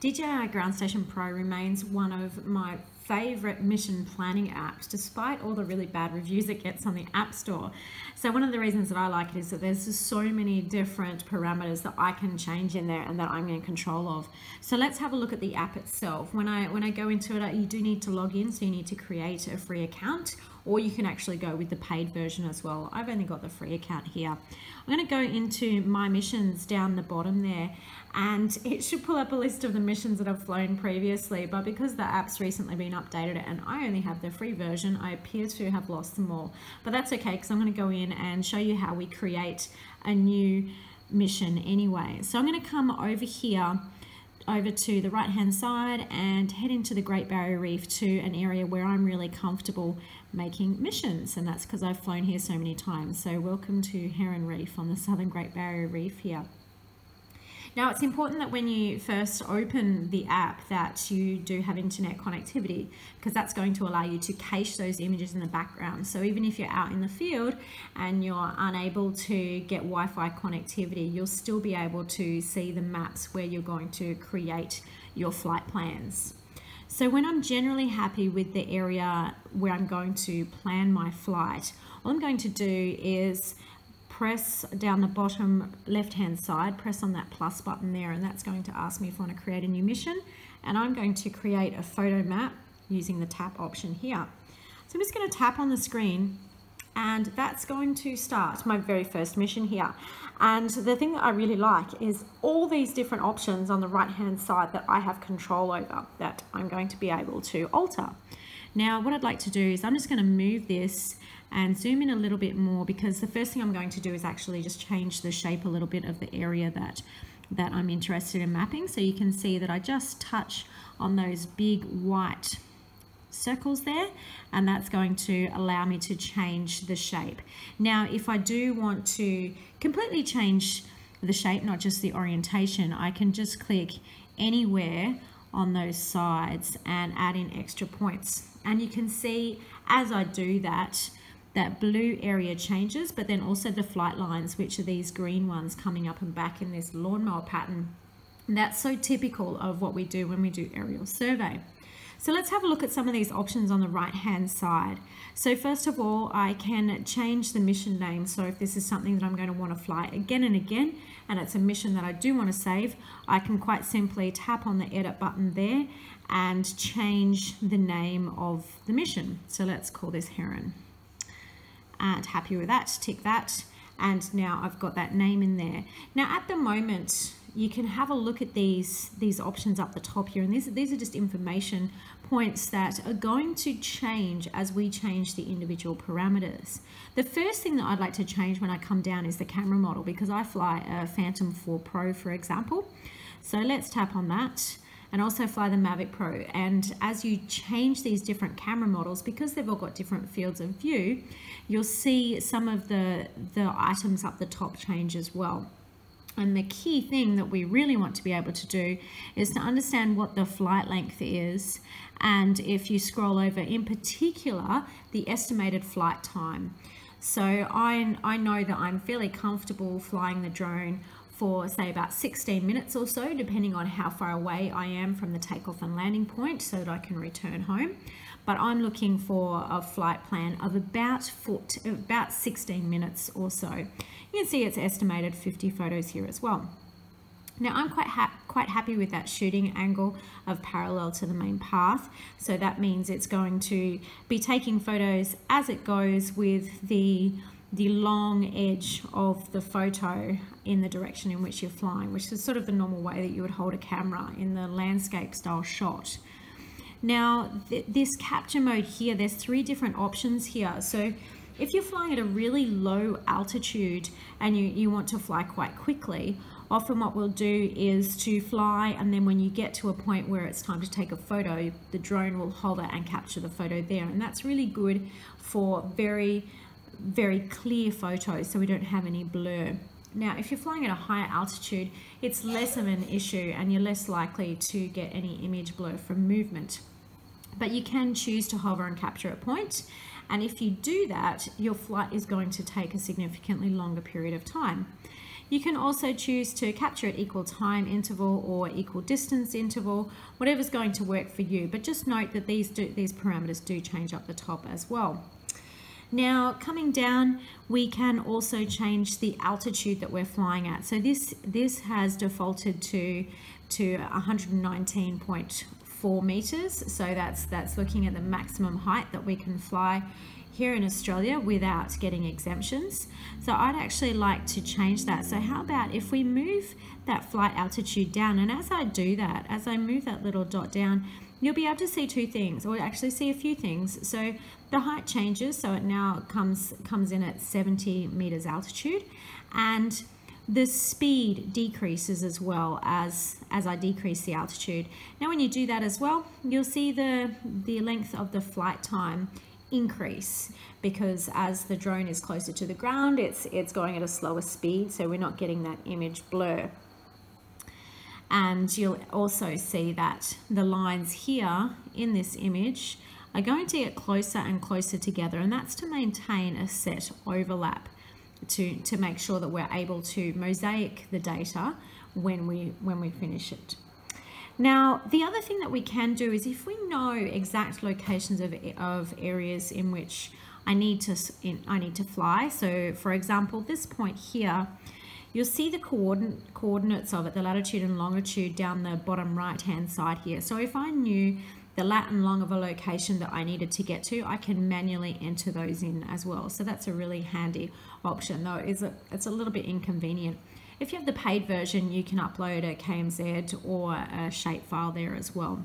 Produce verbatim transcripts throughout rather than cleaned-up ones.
D J I Ground Station Pro remains one of my favorite mission planning apps, despite all the really bad reviews it gets on the App Store. So one of the reasons that I like it is that there's just so many different parameters that I can change in there and that I'm in control of. So let's have a look at the app itself. When I, when I go into it, you do need to log in, so you need to create a free account, or you can actually go with the paid version as well. I've only got the free account here. I'm going to go into my missions down the bottom there, and it should pull up a list of the missions that I've flown previously, but because the app's recently been updated and I only have the free version, I appear to have lost them all. But that's okay, because I'm going to go in and show you how we create a new mission anyway. So I'm going to come over here, over to the right hand side, and head into the Great Barrier Reef to an area where I'm really comfortable making missions, and that's because I've flown here so many times. So welcome to Heron Reef on the Southern Great Barrier Reef here. Now, it's important that when you first open the app that you do have internet connectivity, because that's going to allow you to cache those images in the background. So even if you're out in the field and you're unable to get Wi-Fi connectivity, you'll still be able to see the maps where you're going to create your flight plans. So when I'm generally happy with the area where I'm going to plan my flight, all I'm going to do is press down the bottom left hand side, press on that plus button there, and that's going to ask me if I want to create a new mission, and I'm going to create a photo map using the tap option here. So I'm just going to tap on the screen, and that's going to start my very first mission here. And the thing that I really like is all these different options on the right hand side that I have control over, that I'm going to be able to alter. Now, what I'd like to do is I'm just going to move this and zoom in a little bit more, because the first thing I'm going to do is actually just change the shape a little bit of the area that, that I'm interested in mapping. So you can see that I just touch on those big white circles there, and that's going to allow me to change the shape. Now, if I do want to completely change the shape, not just the orientation, I can just click anywhere on those sides and add in extra points. And you can see as I do that, that blue area changes, but then also the flight lines, which are these green ones coming up and back in this lawnmower pattern. And that's so typical of what we do when we do aerial survey. So let's have a look at some of these options on the right hand side. So first of all, I can change the mission name. So if this is something that I'm going to want to fly again and again, and it's a mission that I do want to save, I can quite simply tap on the edit button there and change the name of the mission. So let's call this Heron. And happy with that, tick that. And now I've got that name in there. Now at the moment, you can have a look at these these options up the top here, and these, these are just information points that are going to change as we change the individual parameters. The first thing that I'd like to change when I come down is the camera model, because I fly a Phantom four Pro, for example. So let's tap on that, and also fly the Mavic Pro. And as you change these different camera models, because they've all got different fields of view, you'll see some of the, the items up the top change as well. And the key thing that we really want to be able to do is to understand what the flight length is, and if you scroll over, in particular, the estimated flight time. So I, I know that I'm fairly comfortable flying the drone for, say, about sixteen minutes or so, depending on how far away I am from the takeoff and landing point, so that I can return home. But I'm looking for a flight plan of about foot about sixteen minutes or so. You can see it's estimated fifty photos here as well. Now I'm quite ha quite happy with that shooting angle of parallel to the main path. So that means it's going to be taking photos as it goes, with the the long edge of the photo in the direction in which you're flying, which is sort of the normal way that you would hold a camera in the landscape style shot. Now, th this capture mode here, there's three different options here. So if you're flying at a really low altitude and you, you want to fly quite quickly, often what we'll do is to fly, and then when you get to a point where it's time to take a photo, the drone will hover and capture the photo there. And that's really good for very, very clear photos, so we don't have any blur. Now, if you're flying at a higher altitude, it's less of an issue, and you're less likely to get any image blur from movement. But you can choose to hover and capture a point, and if you do that, your flight is going to take a significantly longer period of time. You can also choose to capture at equal time interval or equal distance interval, whatever's going to work for you. But just note that these, do, these parameters do change up the top as well. Now, coming down, we can also change the altitude that we're flying at. So this, this has defaulted to, to one hundred nineteen point four meters. So that's, that's looking at the maximum height that we can fly here in Australia without getting exemptions. So I'd actually like to change that. So how about if we move that flight altitude down? And as I do that, as I move that little dot down, you'll be able to see two things, or actually see a few things. So the height changes, so it now comes comes in at seventy meters altitude, and the speed decreases as well as as I decrease the altitude. Now when you do that as well, you'll see the the length of the flight time increase, because as the drone is closer to the ground, it's it's going at a slower speed, so we're not getting that image blur. And you'll also see that the lines here in this image are going to get closer and closer together, and that's to maintain a set overlap to, to make sure that we're able to mosaic the data when we, when we finish it. Now, the other thing that we can do is if we know exact locations of, of areas in which I need to, in, I need to fly. So for example, this point here, you'll see the coordinate, coordinates of it, the latitude and longitude down the bottom right-hand side here. So if I knew the lat and long of a location that I needed to get to, I can manually enter those in as well. So that's a really handy option, though it's a, it's a little bit inconvenient. If you have the paid version, you can upload a K M Z or a shapefile there as well.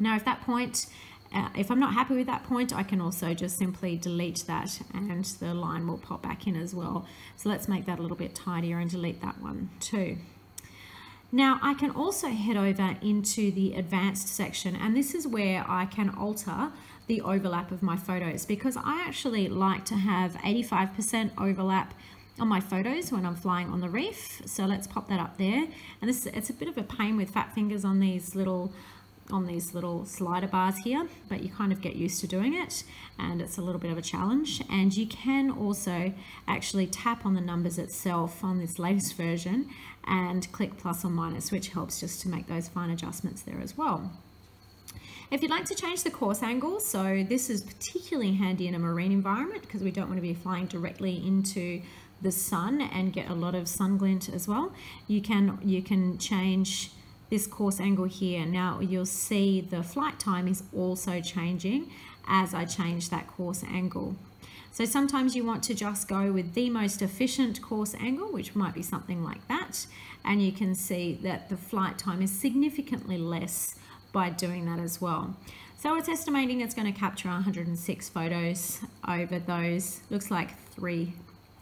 Now, if that point, uh, if I'm not happy with that point, I can also just simply delete that and the line will pop back in as well. So let's make that a little bit tidier and delete that one too. Now, I can also head over into the advanced section, and this is where I can alter the overlap of my photos, because I actually like to have eighty-five percent overlap on my photos when I'm flying on the reef. So let's pop that up there. And this, it's a bit of a pain with fat fingers on these little on these little slider bars here, but you kind of get used to doing it, and it's a little bit of a challenge. And you can also actually tap on the numbers itself on this latest version and click plus or minus, which helps just to make those fine adjustments there as well. If you'd like to change the course angle, so this is particularly handy in a marine environment, because we don't want to be flying directly into the sun and get a lot of sun glint as well. You can, you can change this course angle here. Now you'll see the flight time is also changing as I change that course angle. So sometimes you want to just go with the most efficient course angle, which might be something like that. And you can see that the flight time is significantly less by doing that as well. So it's estimating it's going to capture one hundred six photos over those, looks like three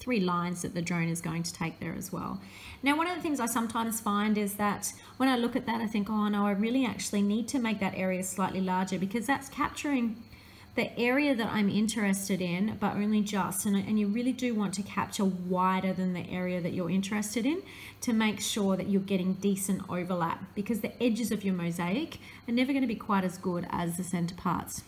three lines that the drone is going to take there as well. Now, one of the things I sometimes find is that when I look at that, I think, oh no, I really actually need to make that area slightly larger, because that's capturing the area that I'm interested in, but only just, and, and you really do want to capture wider than the area that you're interested in to make sure that you're getting decent overlap, because the edges of your mosaic are never going to be quite as good as the center parts.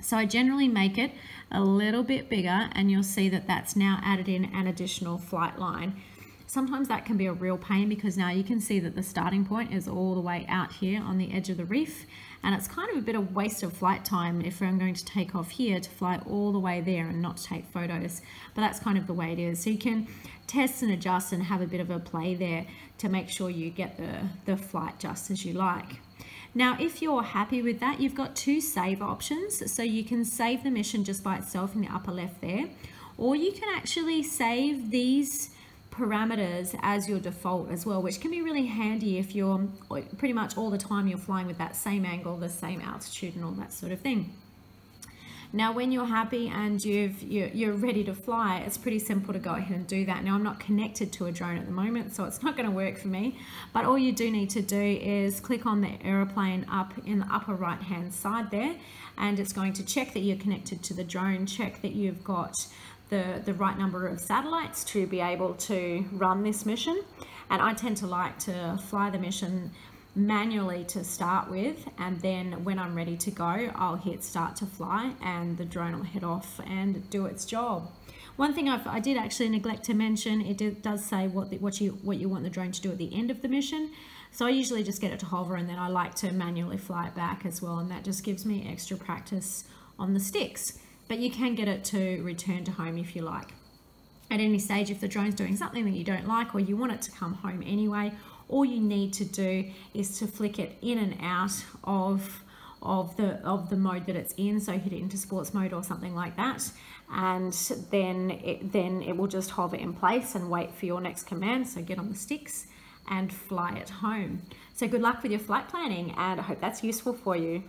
So I generally make it a little bit bigger, and you'll see that that's now added in an additional flight line. Sometimes that can be a real pain, because now you can see that the starting point is all the way out here on the edge of the reef, and it's kind of a bit of waste of flight time if I'm going to take off here to fly all the way there and not take photos. But that's kind of the way it is. So you can test and adjust and have a bit of a play there to make sure you get the, the flight just as you like. Now, if you're happy with that, you've got two save options. So you can save the mission just by itself in the upper left there, or you can actually save these parameters as your default as well, which can be really handy if you're pretty much all the time you're flying with that same angle, the same altitude and all that sort of thing. Now, when you're happy and you've, you're ready to fly, it's pretty simple to go ahead and do that. Now, I'm not connected to a drone at the moment, so it's not going to work for me. But all you do need to do is click on the aeroplane up in the upper right-hand side there, and it's going to check that you're connected to the drone, check that you've got the, the right number of satellites to be able to run this mission. And I tend to like to fly the mission manually to start with, and then when I'm ready to go, I'll hit start to fly and the drone will head off and do its job. One thing I've, I did actually neglect to mention, it did, does say what the, what you what you want the drone to do at the end of the mission. So I usually just get it to hover, and then I like to manually fly it back as well, and that just gives me extra practice on the sticks. But you can get it to return to home if you like. At any stage, if the drone's doing something that you don't like, or you want it to come home anyway, all you need to do is to flick it in and out of of the of the mode that it's in. So hit it into sports mode or something like that, and then it, then it will just hover in place and wait for your next command. So get on the sticks and fly it home. So good luck with your flight planning, and I hope that's useful for you.